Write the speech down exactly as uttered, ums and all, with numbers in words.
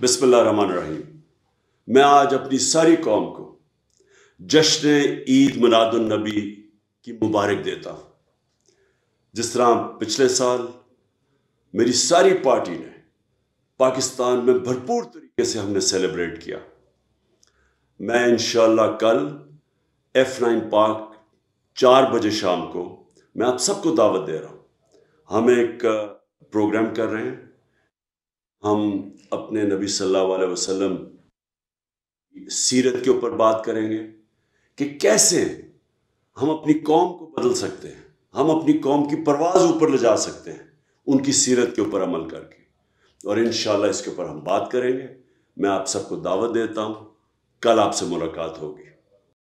बिस्मिल्लाहिर्रहमानिर्रहीम। मैं आज अपनी सारी कौम को जश्न ईद मिलादुन नबी की मुबारक देता हूँ। जिस तरह पिछले साल मेरी सारी पार्टी ने पाकिस्तान में भरपूर तरीके से हमने सेलिब्रेट किया। मैं इंशाल्लाह कल एफ नाइन पार्क चार बजे शाम को मैं आप सबको दावत दे रहा हूँ। हम एक प्रोग्राम कर रहे हैं, हम अपने नबी सल्लल्लाहु अलैहि वसल्लम सीरत के ऊपर बात करेंगे कि कैसे हम अपनी कौम को बदल सकते हैं, हम अपनी कौम की परवाज़ ऊपर ले जा सकते हैं उनकी सीरत के ऊपर अमल करके, और इंशाल्लाह इसके ऊपर हम बात करेंगे। मैं आप सबको दावत देता हूँ, कल आपसे मुलाकात होगी।